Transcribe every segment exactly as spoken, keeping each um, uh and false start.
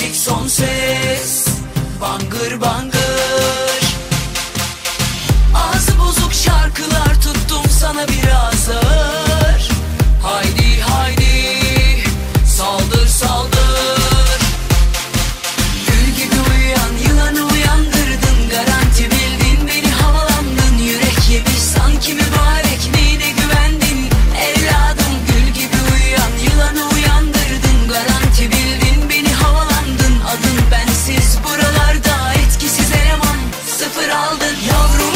müzik son ses, bangır bangır. Ağzı bozuk şarkılar tuttum sana biraz ağır. Haydi haydi saldır saldır. Gül gibi uyan yılanı uyandırdın, garanti bildin beni, havalandın. Yürek yemiş sanki mübarek, neyine güvendin evladım? Gül gibi uyan yılanı uyandırdın, garanti bildin beni, havalandın. Adın bensiz buralarda etkisiz eleman, sıfır aldın yavrum.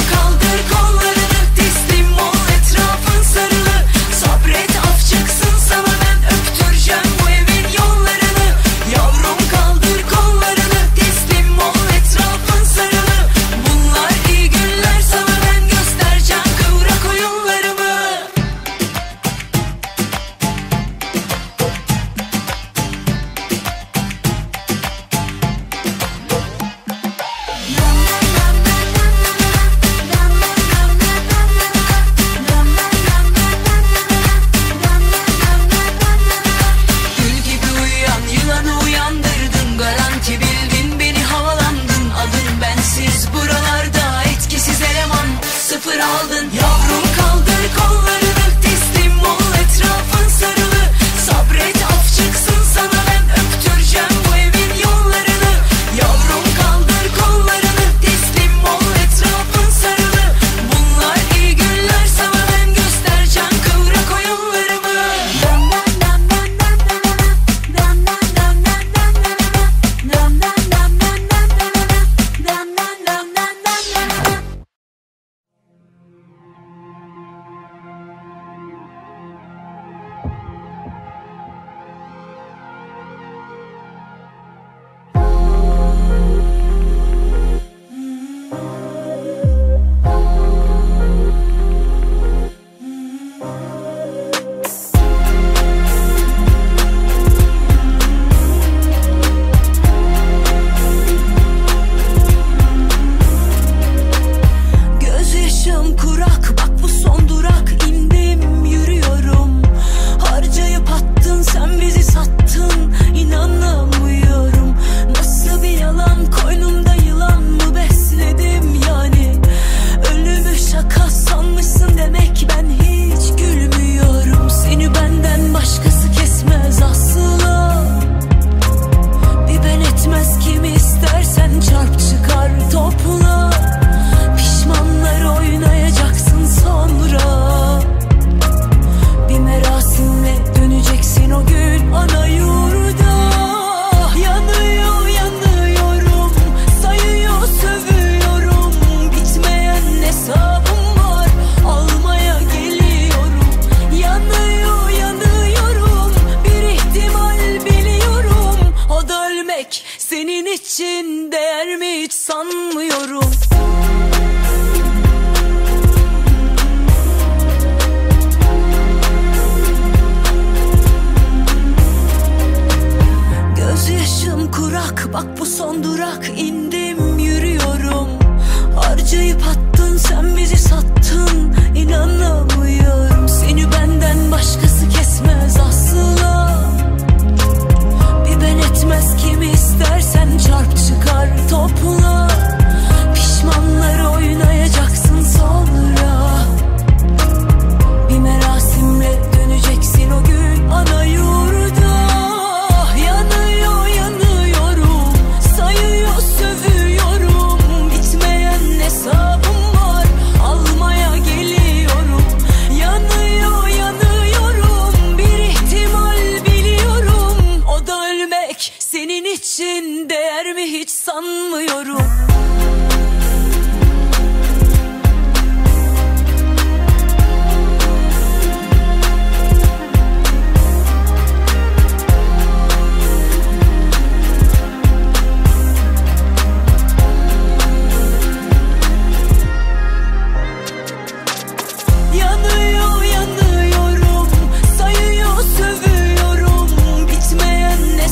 Yanıyor, yanıyorum, sayıyor, sövüyorum, bitmeyen hesabım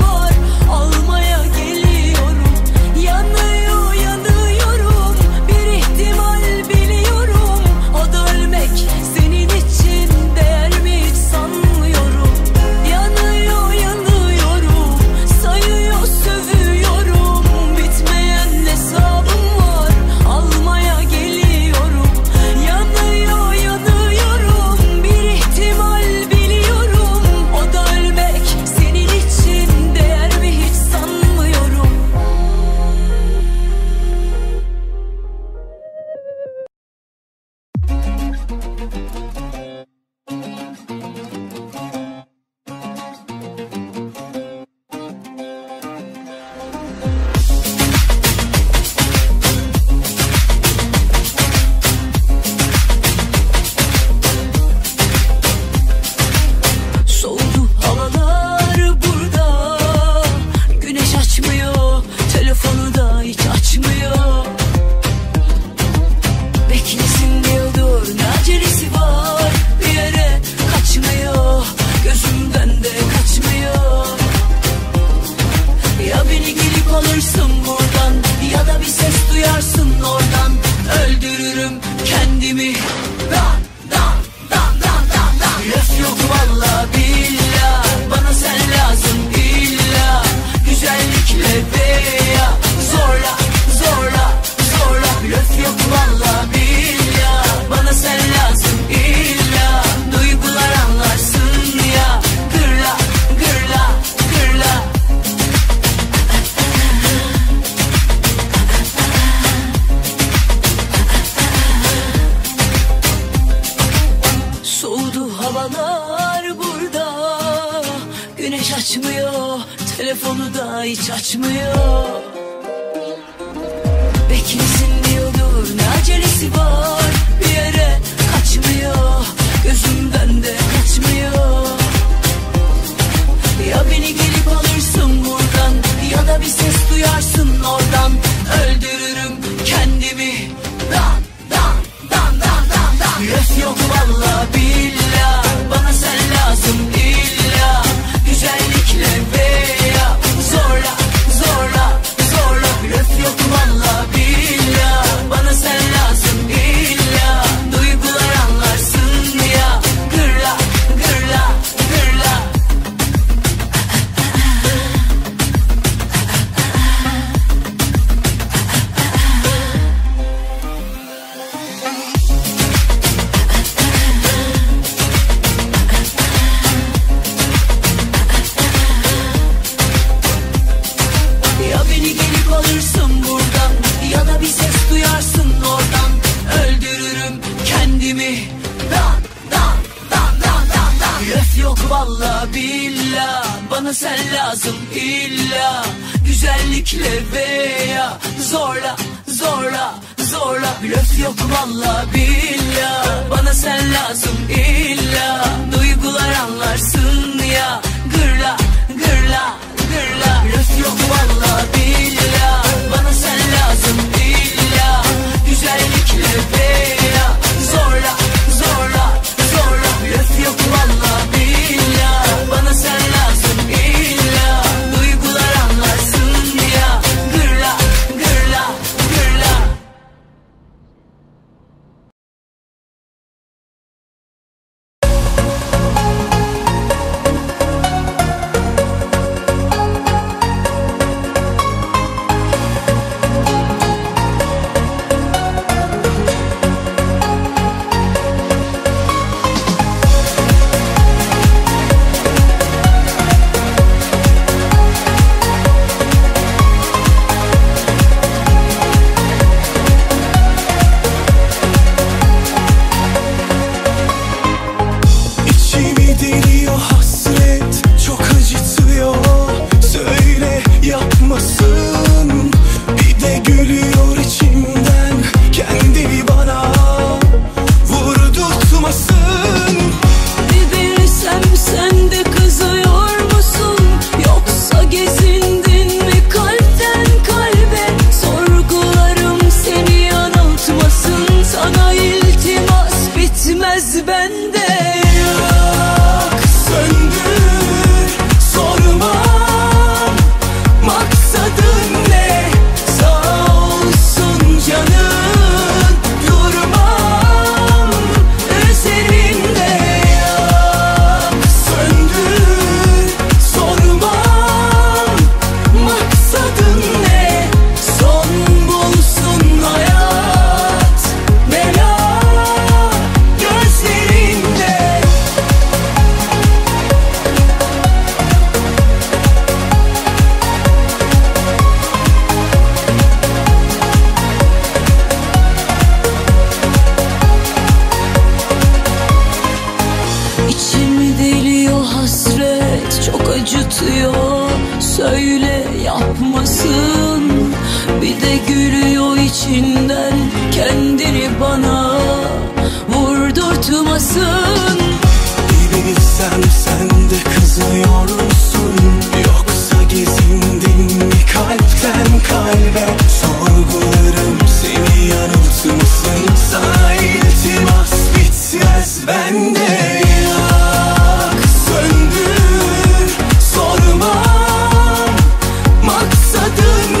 var, almaya geliyorum. Yan alırsın buradan ya da bir ses duyarsın oradan. Öldürürüm kendimi. Dan dan dan dan dan dan. Laf yok valla billah, bana sen lazım illa. Güzellikle veya zorla zorla zorla. Laf yok valla billah, bana sen lazım illa. Duygular anlarsın ya. Gırla gırla gırla. Burada güneş açmıyor, telefonu da hiç açmıyor. Beklesin diyordur, ne acelesi var, bir yere kaçmıyor, gözümden de kaçmıyor. Ya beni gelip alırsın buradan ya da bir ses duyarsın oradan. Öldürürüm kendimi. Dan dan dan dan dan dan. Laf yok valla billah, bana sen lazım illa. Güzellikle veya zorla zorla zorla. Blöf yok valla billah, bana sen lazım illa. Duygular anlarsın ya. Gırla gırla gırla. Valla billah, bana sen lazım illa. Güzellikle veya zorla zorla zorla. Blöf yok valla billah, bana sen lazım illa. Duygular anlarsın ya. Gırla gırla gırla. Blöf yok valla billah, bana sen lazım illa. Güzellikle veya zorla zorla zorla. Blöf yok valla billah, bana sen lazım illa. Duygular anlarsın ya. Gırla gırla gırla. Söndür, sorma, maksadın.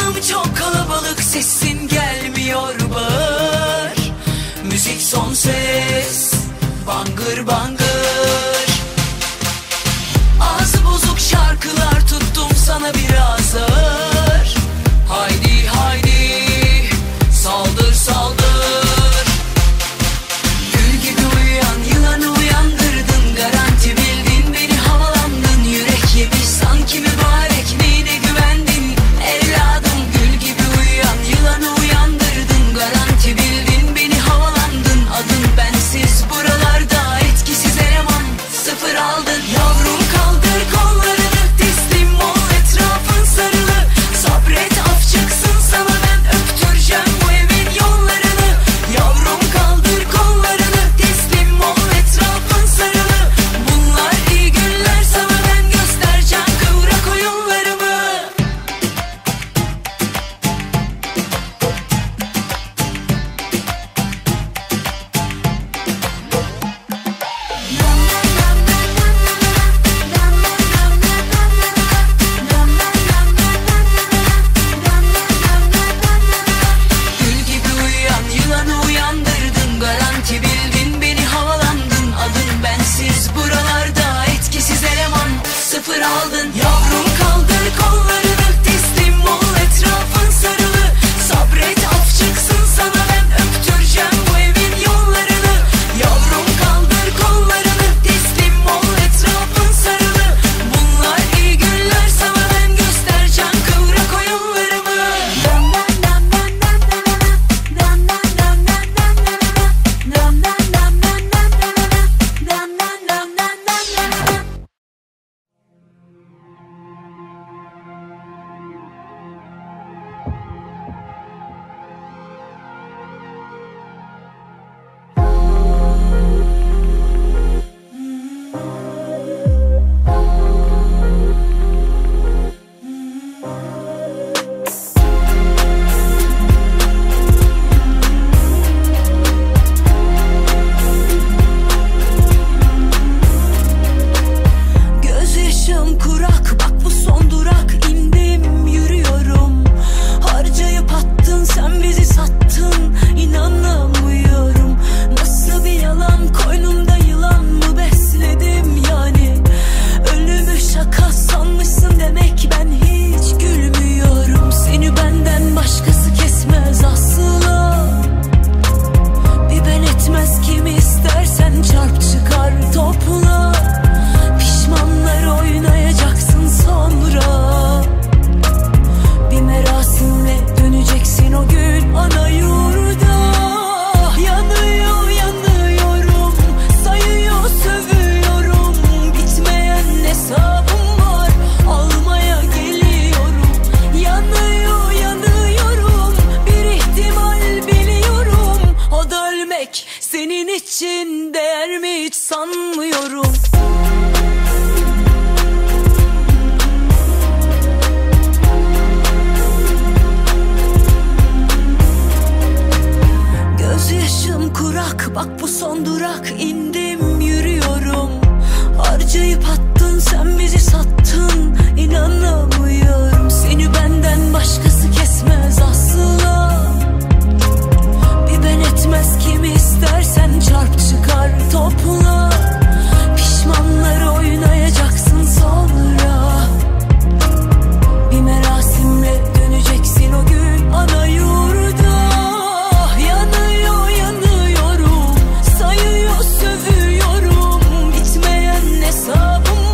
Canım çok kalabalık, sesin gelmiyor, bağır. Müzik son ses, bangır bangır. Ağzı bozuk şarkılar tuttum sana biraz ağır. Haydi haydi, saldır saldır. Gül gibi uyan yılanı uyandırdın, garanti bildin beni, havalandın. Yürek yemiş sanki mübarek, neyine güvendin evladım? Gül gibi uyan yılanı uyandırdın, garanti bildin beni, havalandın. Adın bensiz buralarda, etkisiz eleman, sıfır aldın. Yavrum kaldır kollarını, teslim ol, etrafın sarılı. Sabret, af çıksın sana, ben öptüreceğim bu evin yollarını. Yavrum kaldır kollarını, teslim ol, etrafın sarılı. Bunlar iyi günler sana, ben göstereceğim kıvrak oyunlarımı. Gül gibi uyan yılanı uyandırdın, garanti bildin beni, havalandın. Adın bensiz buralarda, etkisiz eleman, sıfır aldın. Yavrum kaldır kollarını, teslim ol, etrafın sarılı. Sabret, af çıksın sana, ben öptüreceğim bu evin yollarını. Yavrum kaldır kollarını, teslim ol, etrafın sarılı. Bunlar iyi günler sana, ben göstereceğim kıvrak oyunlarımı. Gözyaşım kurak, bak bu son durak, indim yürüyorum. Harcayıp attın sen, bizi sattın, inanamıyorum. Nasıl bir yalan, koynumda yılan mı besledim yani? Ölümü şaka sanmışsın demek, ben hiç gülmüyorum. Seni benden başkası kesmez asla, bir ben etmez, kimi istersen çarp çıkar topla. Pişmanlar oynayacaksın sonra, bir merasimle döneceksin o gün ana yurda. Yanıyor yanıyorum, sayıyor sövüyorum, bitmeyen hesabım var, almaya geliyorum. Yanıyor yanıyorum, bir ihtimal biliyorum, o da ölmek. Senin için değer mi hiç sanmıyorum. Gözyaşım kurak, bak bu son durak, indim yürüyorum. Harcayıp attın sen, bizi sattın, inanamıyorum. Seni benden başkası kesmez asla, bir ben etmez, kimi istersen çarp çıkar topla. Pişmanlar oynayacaksın sonra, bir merasimle döneceksin o gün ana yurda. Yanıyor yanıyorum, sayıyor sövüyorum, bitmeyen hesabım.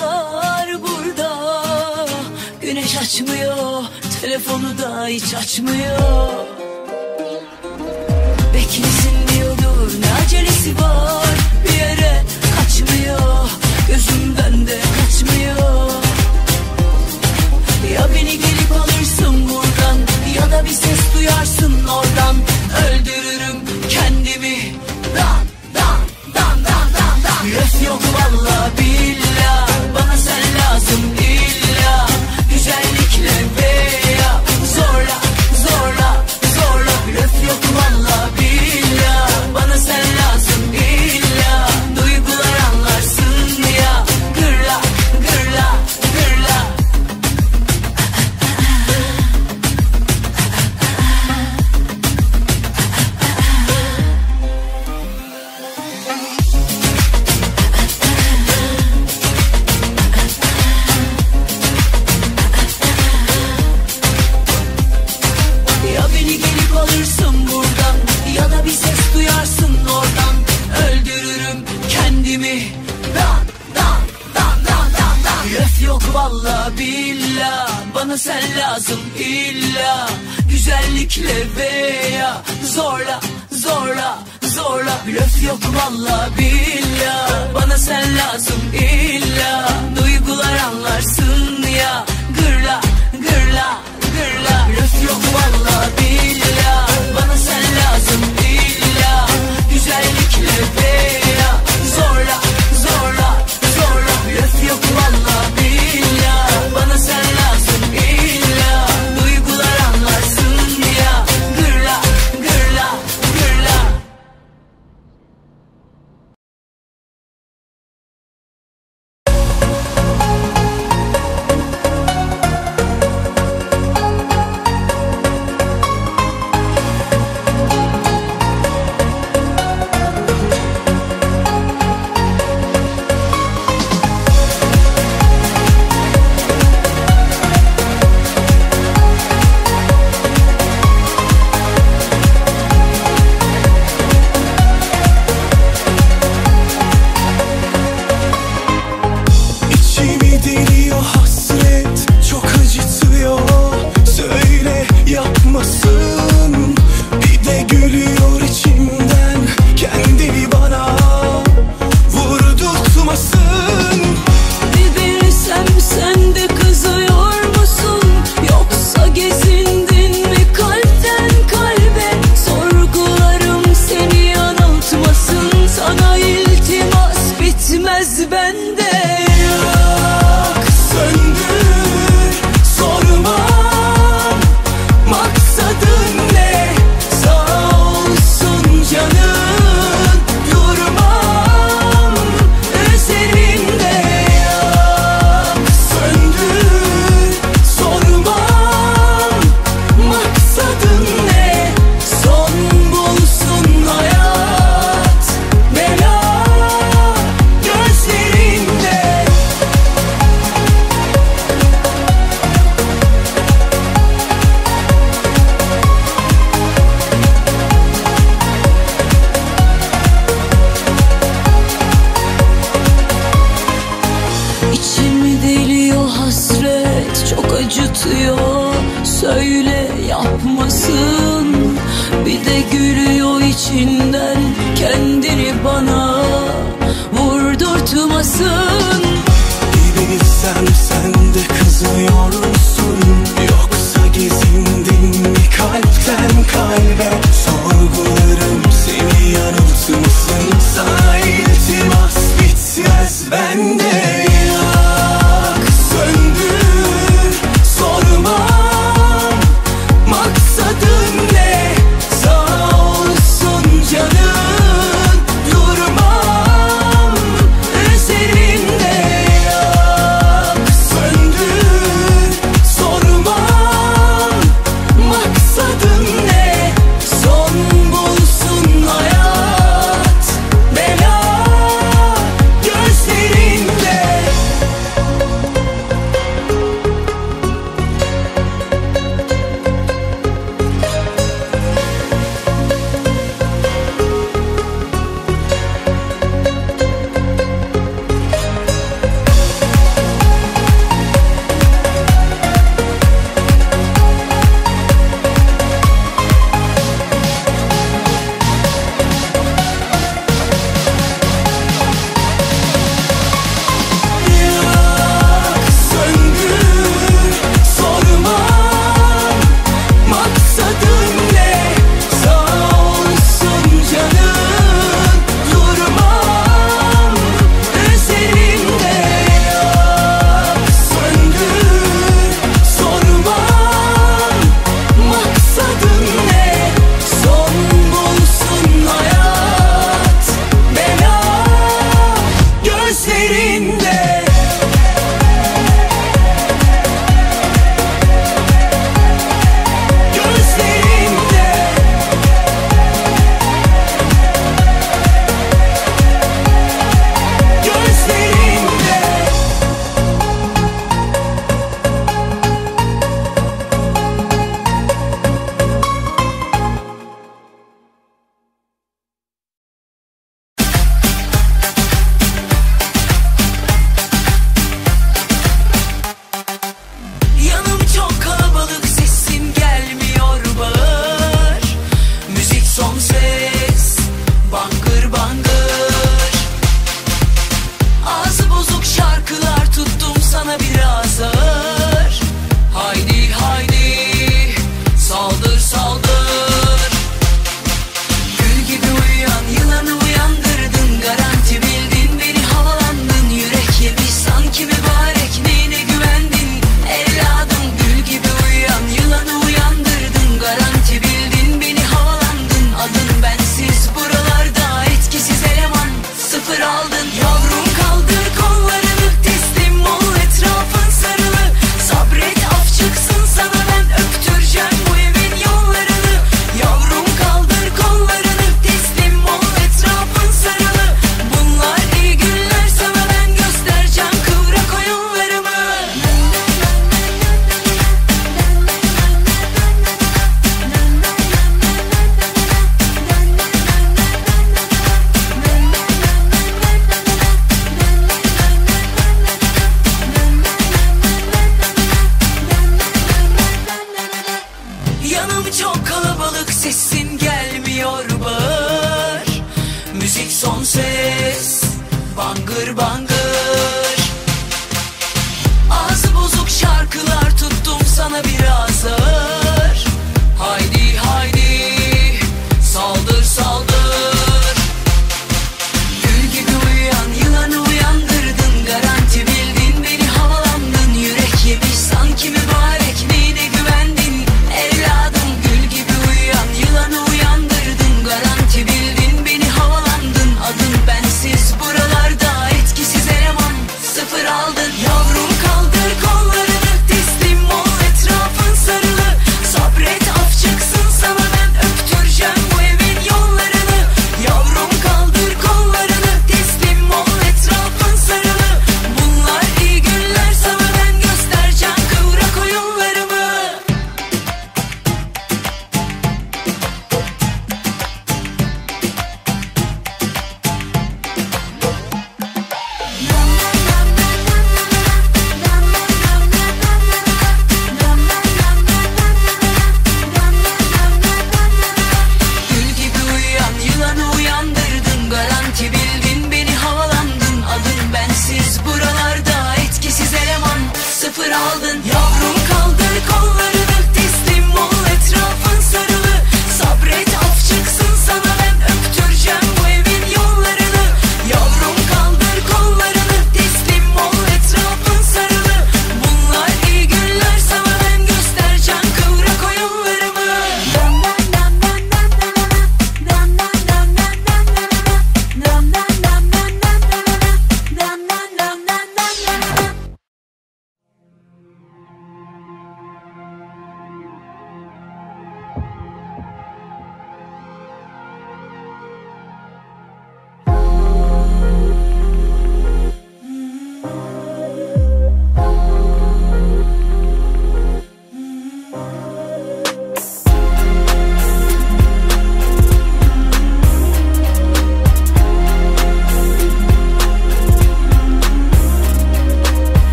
kadar burada. Güneş açmıyor, telefonu da hiç açmıyor. Beklesin diyordur, ne acelesi var, bir yere kaçmıyor, gözümden de kaçmıyor. Ya beni gelip alırsın buradan, ya da bir ses duyarsın oradan. Öldürürüm kendimi, dan dan dan dan dan dan. Öf yok valla billa, bana sen lazım illa. Güzellikle veya zorla zorla zorla. Öf yok valla billa, bana sen lazım illa. Duygular anlarsın ya, gırla gırla gırla. Valla billa, bana sen lazım illa. Güzellikle veya zorla zorla zorla. Blöf yok valla billa, bana sen lazım illa. Duygular anlarsın ya, gırla gırla gırla. Blöf yok valla billa, bana sen lazım illa. Güzellikle veya zorla zorla zorla. Blöf yok valla billa, bana sen lazım illa. Duygular anlarsın ya, gırla gırla gırla. Üzerinde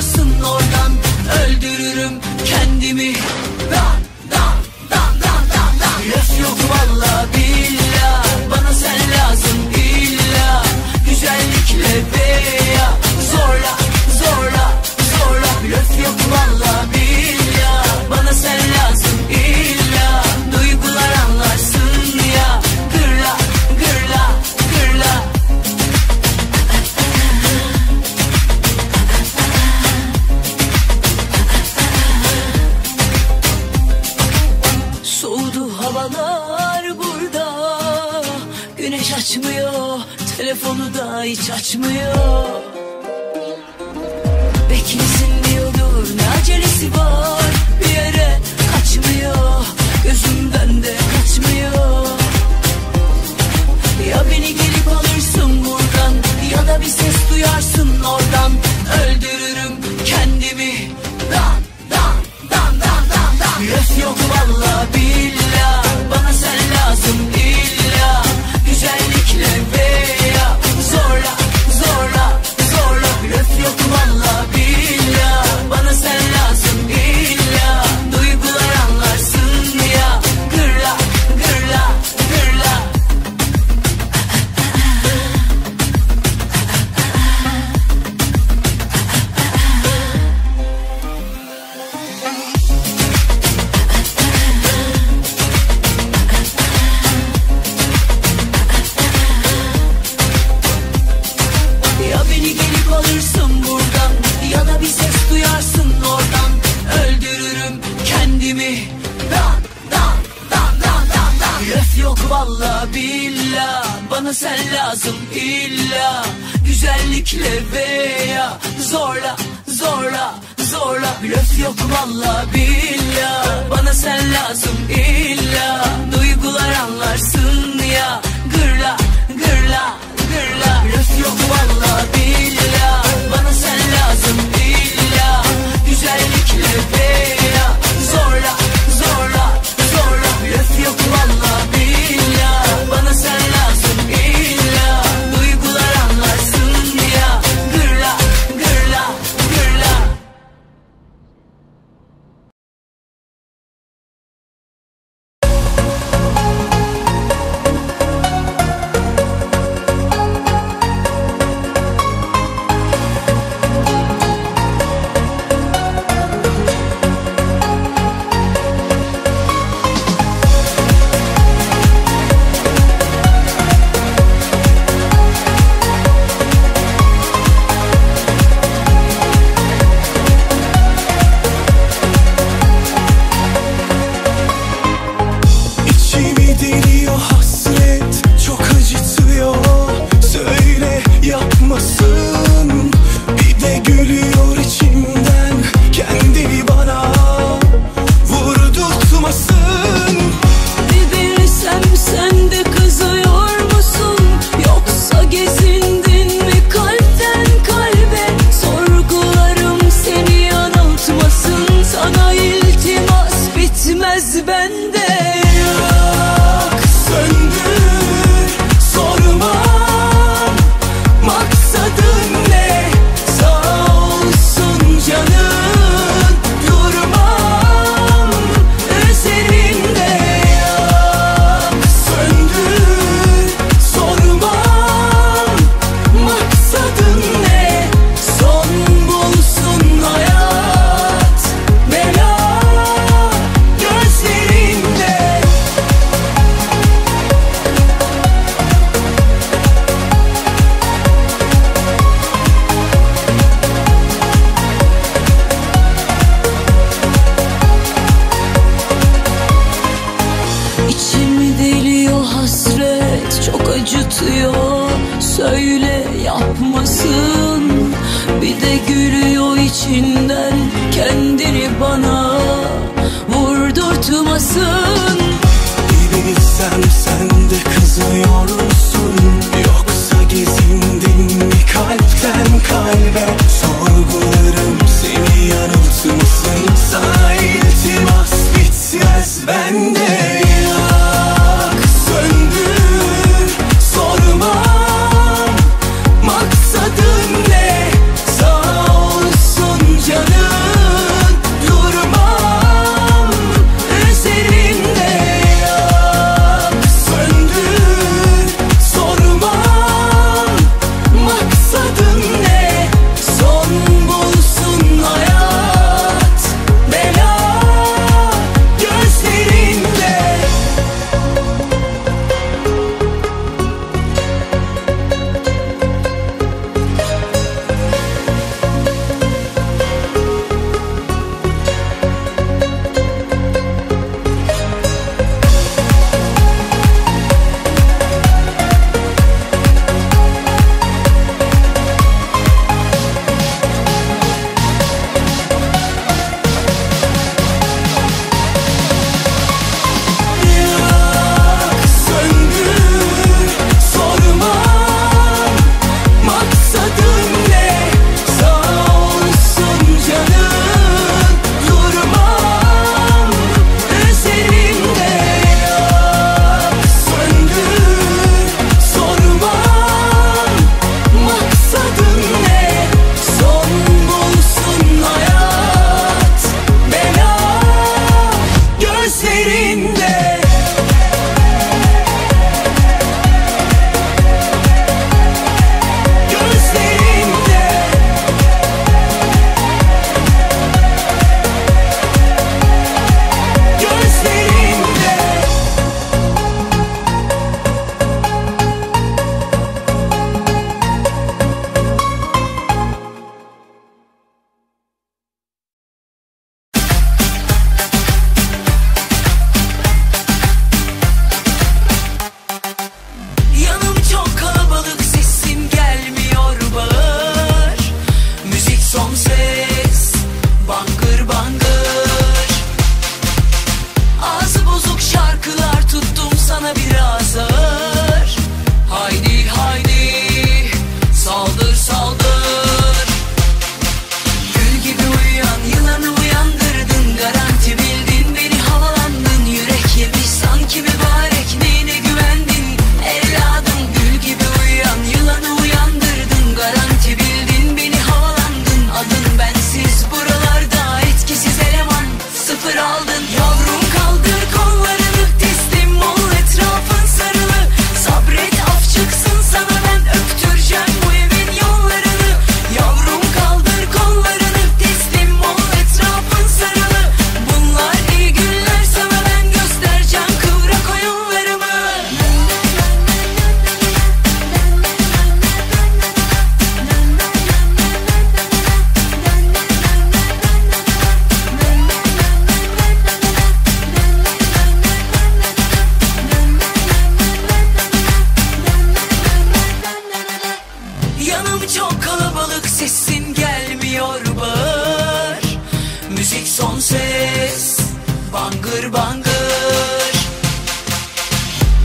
çıkarsın oradan, öldürürüm kendimi. Dan dan dan dan dan dan. Laf yok valla billah, bana sen lazım illa. Güzellikle veya zorla zorla zorla. Laf yok valla billah, bana sen lazım illa. Duygular anlarsın ya, gırla gırla gırla. Burada güneş açmıyor, telefonu da hiç açmıyor. Beklesin diyordur, ne acelesi var, bir yere kaçmıyor, gözümden de kaçmıyor. Ya beni gelip alırsın buradan, ya da bir ses duyarsın oradan, öldürürüm kendimi. Dan dan dan dan dan dan. Öf yok valla billah, bana sen lazım illa. Güzellikle veya zorla zorla zorla. Blöf yok valla billah, bana sen lazım illa. Duygular anlarsın ya, gırla gırla gırla. Valla billah, bana sen lazım illa. Güzellikle veya zorla zorla zorla. Blöf yok valla billah, bana sen lazım illa. Duygular anlarsın ya, gırla gırla gırla. Blöf yok valla billah, bana sen lazım illa. Güzellikle veya zorla zorla zorla. Blöf yok valla billah, bana sen lazım illa. Duygular anlarsın ya, gırla gırla gırla. Son müzik son ses, bangır bangır.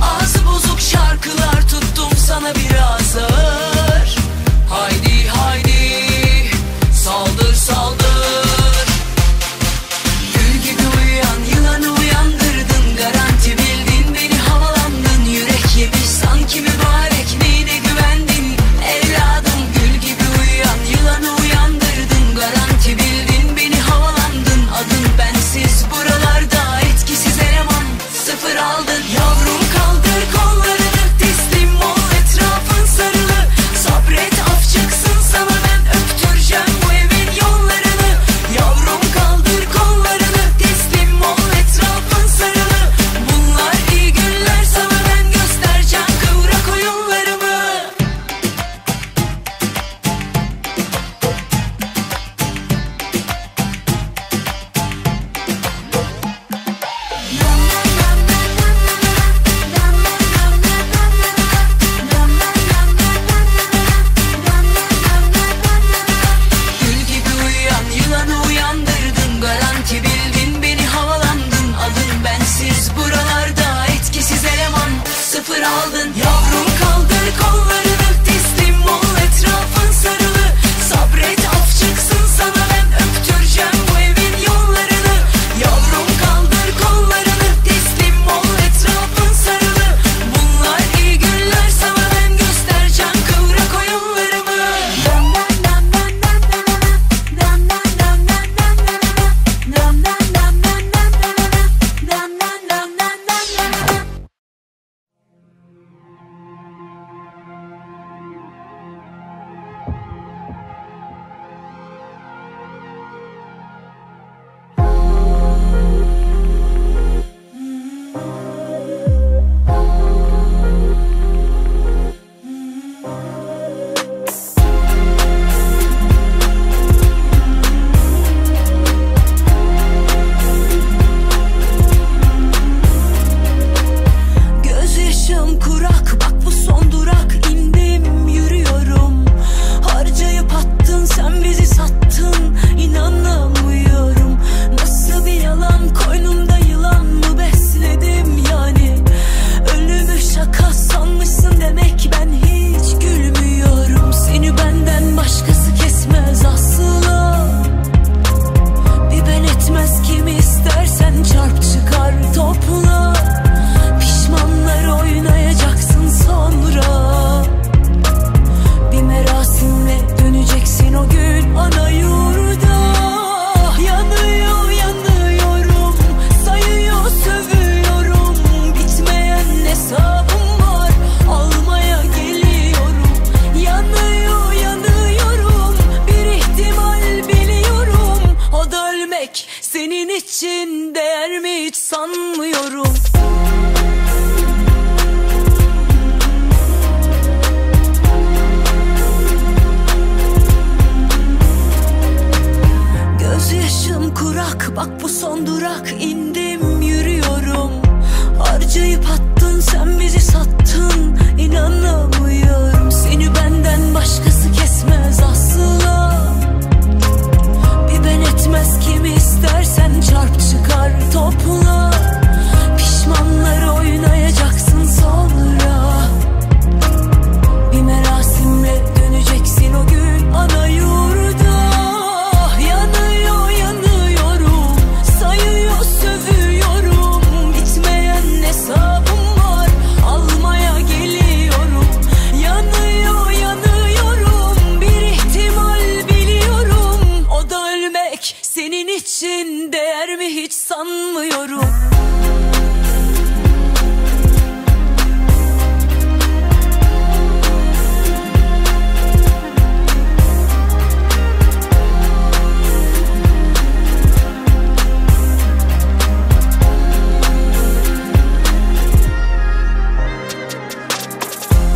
Ağzı bozuk şarkılar tuttum sana biraz ağır. Haydi haydi saldır saldır. Gül gibi uyan yılanı uyandırdın, garanti bildin beni, havalandın, yürek yemiş sanki mübarek neyine güvendin evladım. Gül gibi uyan yılanı uyandırdın, garanti bildin beni, havalandın, adın bensiz buralarda etkisiz eleman, sıfır aldın yavrum.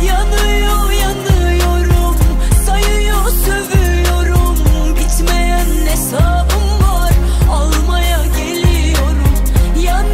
Yanıyor, yanıyorum, sayıyor, sövüyorum, bitmeyen hesabım var, almaya geliyorum. Yan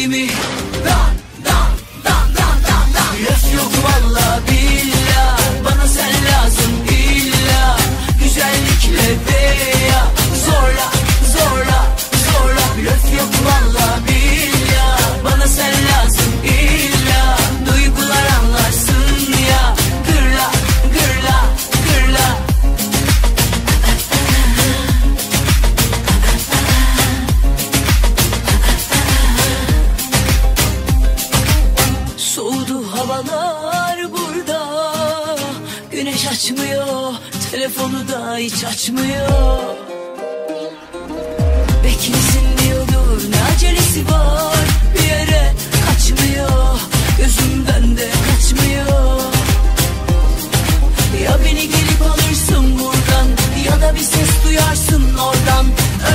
kendimi. Dan dan dan dan dan dan. Yaş yok valla billah, bana sen lazım illa. Güzellikle veya zorla zorla zorla. Yaş yok valla billah, bana sen lazım illa. Duygular anlarsın ya, gırla gırla gırla. Açmıyor, telefonu da hiç açmıyor. Beklesin diyordur, ne acelesi var, bir yere kaçmıyor, gözümden de kaçmıyor. Ya beni gelip alırsın buradan, ya da bir ses duyarsın oradan.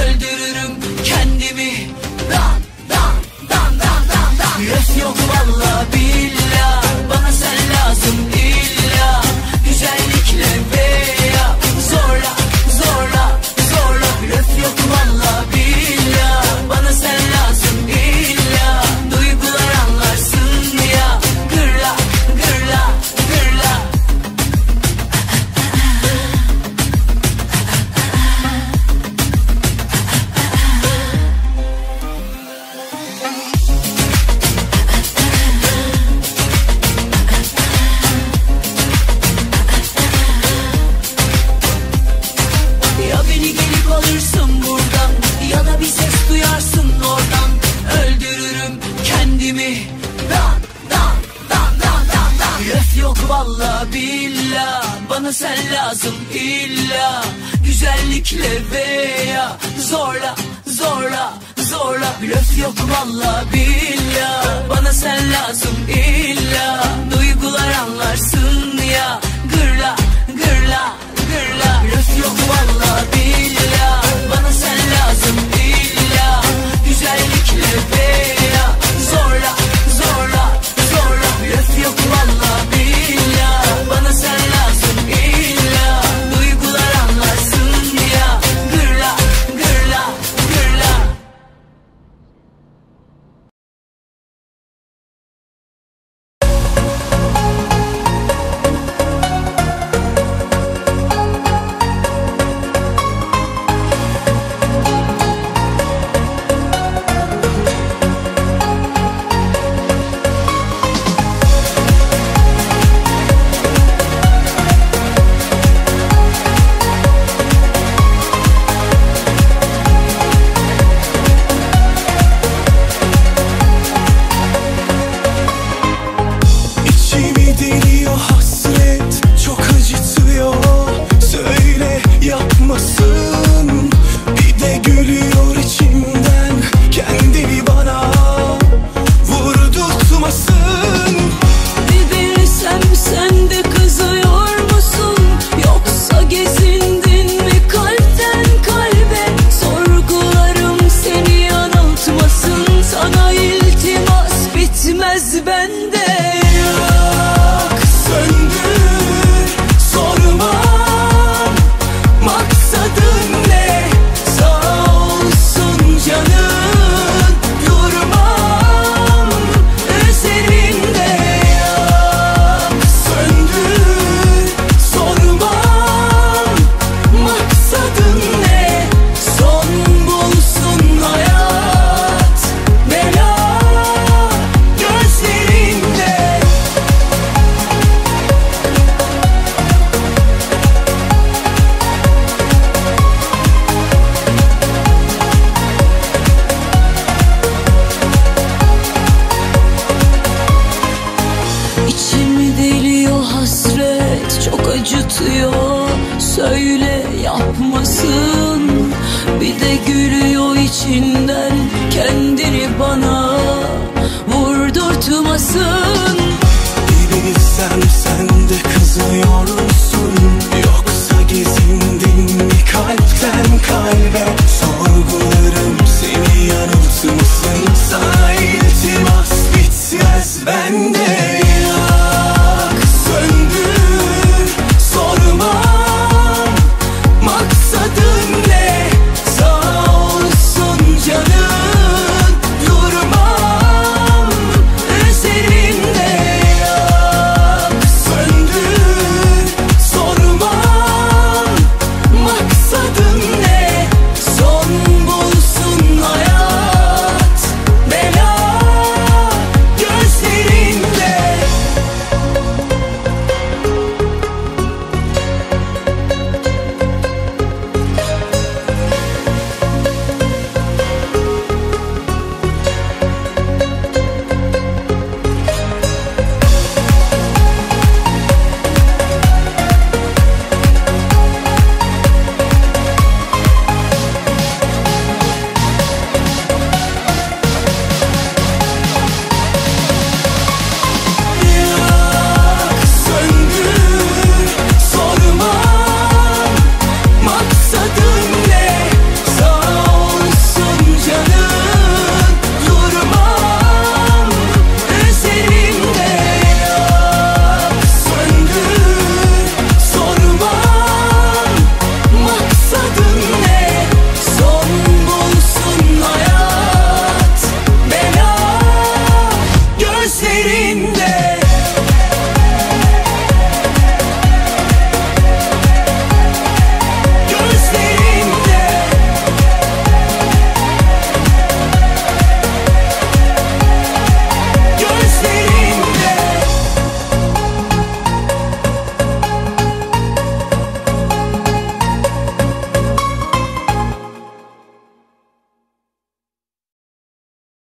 Öldürürüm kendimi. Dan dan dan dan dan dan. Yes yok valla billah, bana sen lazım illa. Güzellikle veya zorla zorla zorla. Blöf yok valla billah, bana sen lazım illa. Duygular anlarsın ya, gırla gırla gırla. Valla billah, bana sen lazım illa. Güzellikle veya zorla zorla zorla. Blöf yok valla billah, bana sen lazım illa. Duygular anlarsın ya, gırla gırla gırla. Blöf yok valla billah, bana sen lazım illa. Güzellikle veya zorla zorla zorla. Blöf yok valla billah, bana sen lazım illa. Duygular anlarsın ya, gırla gırla gırla. Kendini bana vurdurtmasın.